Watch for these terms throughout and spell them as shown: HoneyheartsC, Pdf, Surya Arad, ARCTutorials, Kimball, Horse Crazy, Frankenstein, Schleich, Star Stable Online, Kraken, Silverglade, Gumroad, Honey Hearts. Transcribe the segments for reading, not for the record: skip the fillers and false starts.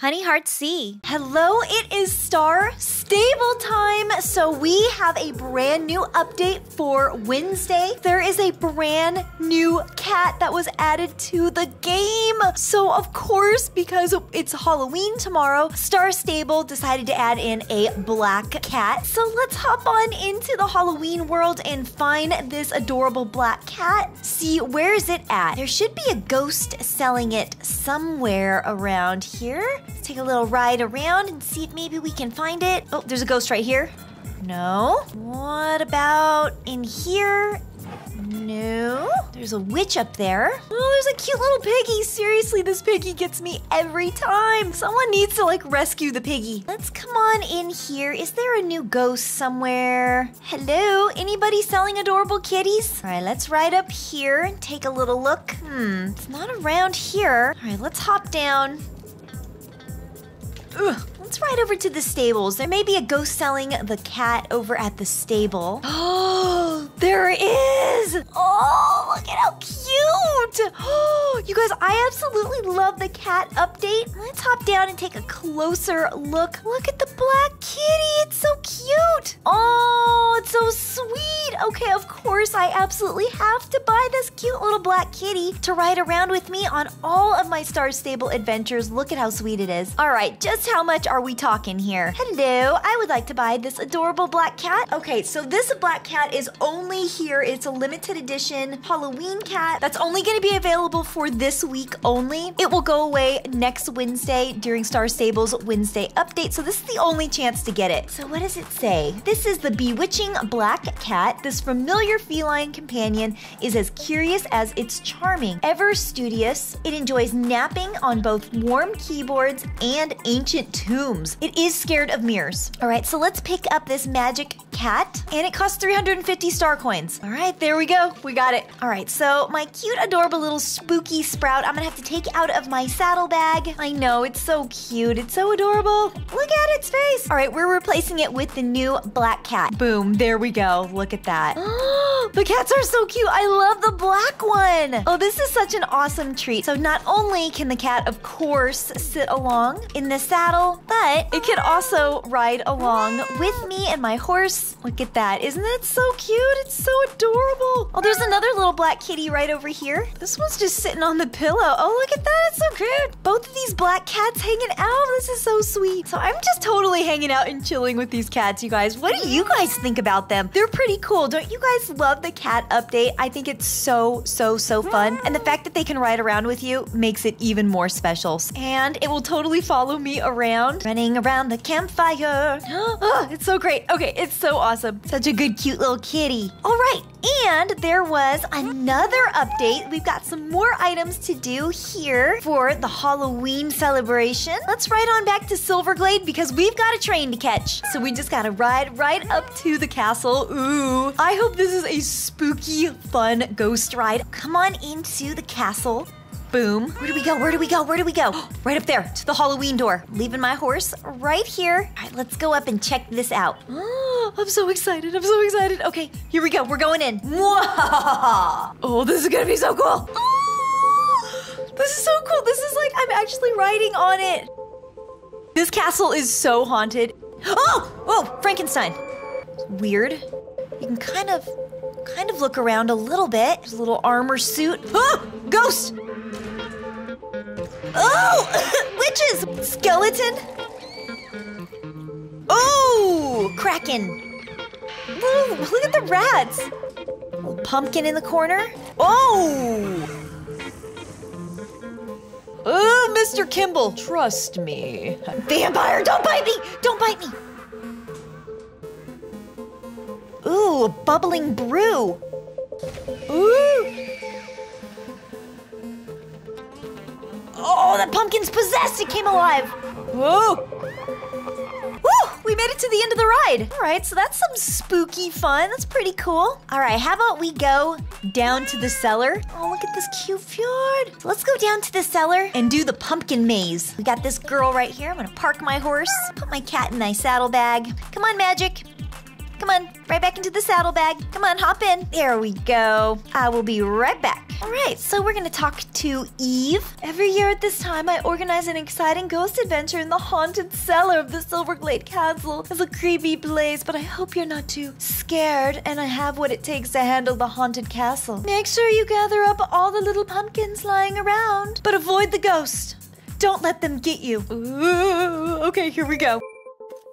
HoneyheartsC. Hello, it is Star Stable time. So we have a brand new update for Wednesday. There is a brand new cat that was added to the game. So of course, because it's Halloween tomorrow, Star Stable decided to add in a black cat. So let's hop on into the Halloween world and find this adorable black cat. See, where is it at? There should be a ghost selling it somewhere around here. Let's take a little ride around and see if maybe we can find it. Oh, there's a ghost right here. No. What about in here? No. There's a witch up there. Oh, there's a cute little piggy. Seriously, this piggy gets me every time. Someone needs to, like, rescue the piggy. Let's come on in here. Is there a new ghost somewhere? Hello? Anybody selling adorable kitties? All right, let's ride up here and take a little look. It's not around here. All right, let's hop down. Ugh. Let's ride over to the stables. There may be a ghost selling the cat over at the stable. Oh, there it is! Oh, look at how cute! Oh, you guys, I absolutely love the cat update. Let's hop down and take a closer look. Look at the black kitty. It's so cute. Oh, it's so sweet. Okay, of course, I absolutely have to buy this cute little black kitty to ride around with me on all of my Star Stable adventures. Look at how sweet it is. All right, just how much are we talking here? Hello, I would like to buy this adorable black cat. Okay, so this black cat is only here. It's a limited edition Halloween cat that's only going to be available for this week only. It will go away next Wednesday during Star Stable's Wednesday update, so this is the only chance to get it. So what does it say? This is the bewitching black cat. This familiar feline companion is as curious as it's charming. Ever studious, it enjoys napping on both warm keyboards and ancient tombs. It is scared of mirrors. All right, so let's pick up this magic cat, and it costs 350 star coins. All right, there we go. We got it. All right, so my cute, adorable little spooky sprout, I'm gonna have to take out of my saddlebag. I know, it's so cute. It's so adorable. Look at its face. All right, we're replacing it with the new black cat. Boom, there we go. Look at that. The cats are so cute. I love the black one. Oh, this is such an awesome treat. So not only can the cat, of course, sit along in the saddle, but it can also ride along with me and my horse. Look at that. Isn't that so cute? It's so adorable. Oh, there's another little black kitty right over here. This one's just sitting on the pillow. Oh, look at that. It's so cute. Both of these black cats hanging out. This is so sweet. So I'm just totally hanging out and chilling with these cats, you guys. What do you guys think about them? They're pretty cool. Don't you guys love the cat update? I think it's so fun. And the fact that they can ride around with you makes it even more special. And it will totally follow me around. Running around the campfire. Oh, it's so great. Okay, it's so awesome. Such a good, cute little kitty. All right, and there was another update. We've got some more items to do here for the Halloween celebration. Let's ride on back to Silverglade because we've got a train to catch. So we just gotta ride right up to the castle. Ooh, I hope this is a spooky, fun ghost ride. Come on into the castle. Boom. Where do we go? Where do we go? Where do we go? Right up there to the Halloween door. Leaving my horse right here. All right, let's go up and check this out. I'm so excited. I'm so excited. Okay, here we go. We're going in. Oh, this is going to be so cool. Oh, this is so cool. This is like I'm actually riding on it. This castle is so haunted. Oh, Frankenstein. Weird. You can kind of look around a little bit. There's a little armor suit. Oh, ghost. Oh, witches! Skeleton. Oh, Kraken. Whoa, look at the rats. Little pumpkin in the corner. Oh, Mr. Kimball. Trust me. Vampire, don't bite me! Don't bite me! Ooh, a bubbling brew. Ooh. Oh, that pumpkin's possessed! It came alive! Whoa! Woo! We made it to the end of the ride! All right, so that's some spooky fun. That's pretty cool. All right, how about we go down to the cellar? Oh, look at this cute fjord! So let's go down to the cellar and do the pumpkin maze. We got this girl right here. I'm gonna park my horse, put my cat in my saddlebag. Come on, Magic! Come on, right back into the saddlebag. Come on, hop in. There we go. I will be right back. All right, so we're gonna talk to Eve. Every year at this time, I organize an exciting ghost adventure in the haunted cellar of the Silverglade Castle. It's a creepy place, but I hope you're not too scared, and I have what it takes to handle the haunted castle. Make sure you gather up all the little pumpkins lying around, but avoid the ghost. Don't let them get you. Ooh, okay, here we go.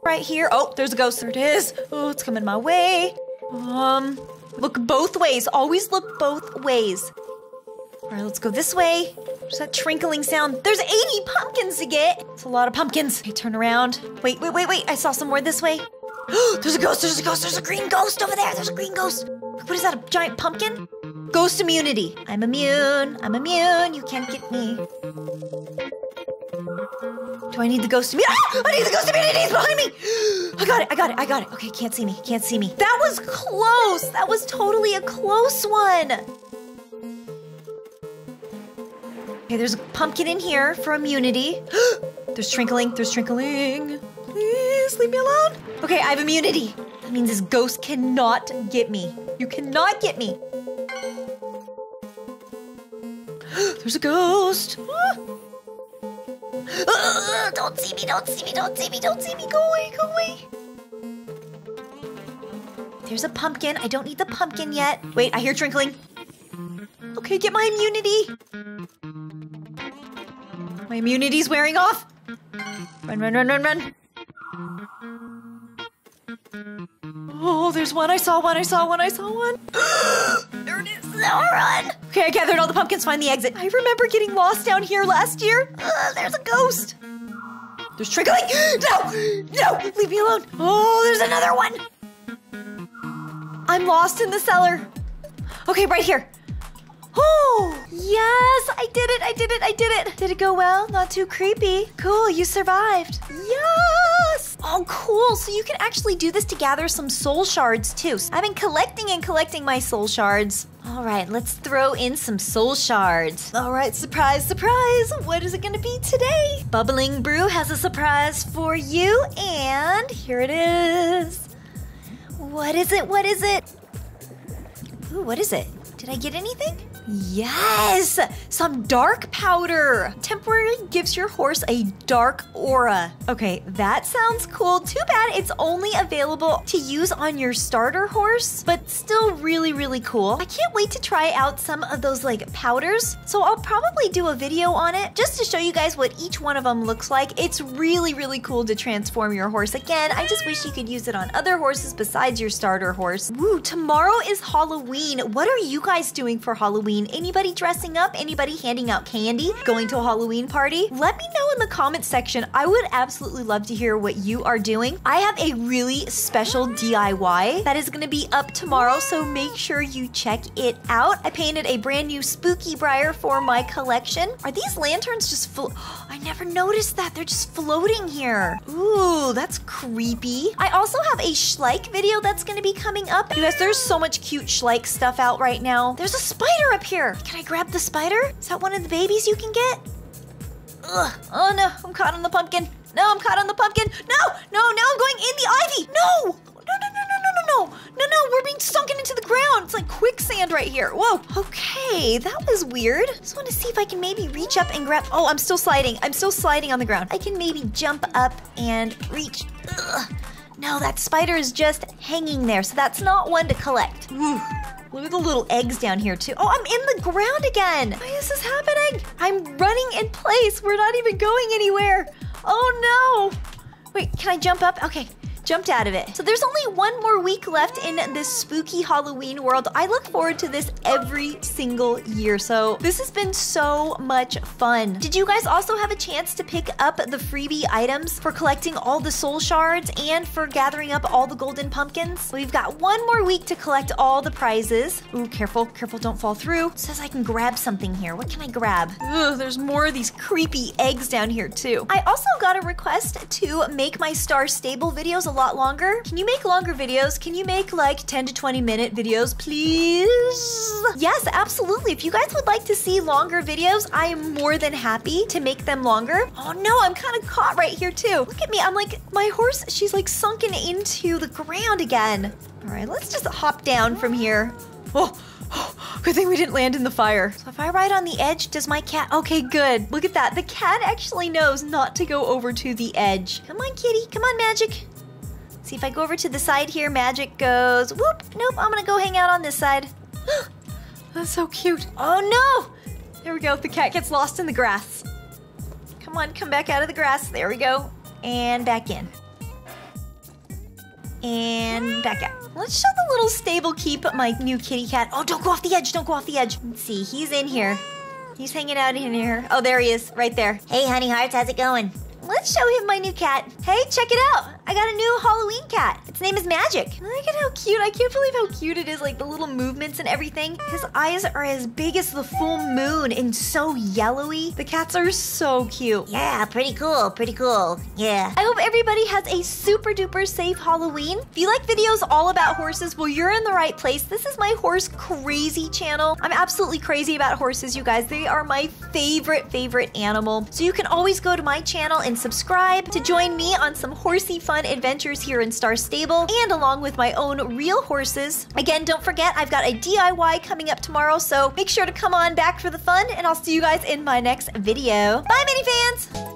Right here. Oh, there's a ghost. There it is. Oh, it's coming my way. Look both ways. Always look both ways. All right, let's go this way. There's that trinkling sound. There's 80 pumpkins to get. It's a lot of pumpkins. Okay, turn around. Wait. I saw some more this way. There's a ghost. There's a ghost. There's a green ghost over there. There's a green ghost. What is that? A giant pumpkin? Ghost immunity. I'm immune. I'm immune. You can't get me. Do I need the ghost immunity? Ah! I need the ghost immunity! It's behind me! I got it. Okay, can't see me. That was close! That was totally a close one! Okay, there's a pumpkin in here for immunity. There's trinkling. Please, leave me alone. Okay, I have immunity. That means this ghost cannot get me. You cannot get me. There's a ghost. Don't see me. Go away. There's a pumpkin. I don't need the pumpkin yet. Wait, I hear trinkling. Okay, get my immunity. My immunity's wearing off. Run. Oh, there's one. I saw one. There it is. Now run. Okay, I gathered all the pumpkins. Find the exit. I remember getting lost down here last year. There's a ghost. There's trickling. No, leave me alone. Oh, there's another one. I'm lost in the cellar. Okay, right here. Oh, yes, I did it. Did it go well? Not too creepy. Cool, you survived. Yes! Oh, cool, so you can actually do this to gather some soul shards too. I've been collecting my soul shards. All right, let's throw in some soul shards. All right, surprise. What is it gonna be today? Bubbling Brew has a surprise for you, and here it is. What is it? Ooh, what is it? Did I get anything? Yes! Some dark powder! Temporarily gives your horse a dark aura. Okay, that sounds cool. Too bad it's only available to use on your starter horse, but still really, really cool. I can't wait to try out some of those like powders, so I'll probably do a video on it just to show you guys what each one of them looks like. It's really, really cool to transform your horse. Again, I just wish you could use it on other horses besides your starter horse. Woo, tomorrow is Halloween. What are you guys doing for Halloween? Anybody dressing up? Anybody handing out candy? Going to a Halloween party? Let me know in the comments section. I would absolutely love to hear what you are doing. I have a really special DIY that is going to be up tomorrow, so make sure you check it out. I painted a brand new spooky briar for my collection. Are these lanterns just full? I never noticed that. They're just floating here. Ooh, that's creepy. I also have a Schleich video that's going to be coming up. You guys, there's so much cute Schleich stuff out right now. There's a spider up here. Can I grab the spider? Is that one of the babies you can get? Ugh. Oh no, I'm caught on the pumpkin. No, now I'm going in the ivy. No, we're being sunken into the ground. It's like quicksand right here. Whoa, okay, that was weird. Just want to see if I can maybe reach up and grab, oh, I'm still sliding on the ground. I can maybe jump up and reach. Ugh. No, that spider is just hanging there, so that's not one to collect. Whew. Look at the little eggs down here too. Oh, I'm in the ground again. Why is this happening? I'm running in place. We're not even going anywhere. Oh no. Wait, can I jump up? Okay, jumped out of it. So there's only one more week left in this spooky Halloween world. I look forward to this every single year. So this has been so much fun. Did you guys also have a chance to pick up the freebie items for collecting all the soul shards and for gathering up all the golden pumpkins? We've got one more week to collect all the prizes. Ooh, careful, don't fall through. It says I can grab something here. What can I grab? Ugh, there's more of these creepy eggs down here too. I also got a request to make my Star Stable videos a lot lot longer? Can you make longer videos? Can you make like 10 to 20 minute videos, please? Yes, absolutely. If you guys would like to see longer videos, I am more than happy to make them longer. Oh no, I'm kind of caught right here too. Look at me, I'm like, my horse, she's like sunken into the ground again. All right, let's just hop down from here. Oh, oh, good thing we didn't land in the fire. So if I ride on the edge, does my cat? Okay, good. Look at that. The cat actually knows not to go over to the edge. Come on, kitty. Come on, Magic. Let's see if I go over to the side here, Magic goes, whoop. Nope, I'm gonna go hang out on this side. That's so cute. Oh no! There we go. The cat gets lost in the grass. Come on, come back out of the grass. There we go. And back in. And back out. Let's show the little stable keep my new kitty cat. Oh, don't go off the edge. Don't go off the edge. Let's see. He's in here. He's hanging out in here. Oh, there he is. Right there. Hey, Honey Hearts. How's it going? Let's show him my new cat. Hey, check it out. I got a new Halloween cat. Its name is Magic. Look at how cute. I can't believe how cute it is. Like the little movements and everything. His eyes are as big as the full moon and so yellowy. The cats are so cute. Yeah, pretty cool. Pretty cool. Yeah. I hope everybody has a super duper safe Halloween. If you like videos all about horses, well, you're in the right place. This is my horse crazy channel. I'm absolutely crazy about horses, you guys. They are my favorite animal. So you can always go to my channel and subscribe to join me on some horsey fun adventures here in Star Stable and along with my own real horses. Again, don't forget, I've got a DIY coming up tomorrow, so make sure to come on back for the fun, and I'll see you guys in my next video. Bye, mini fans!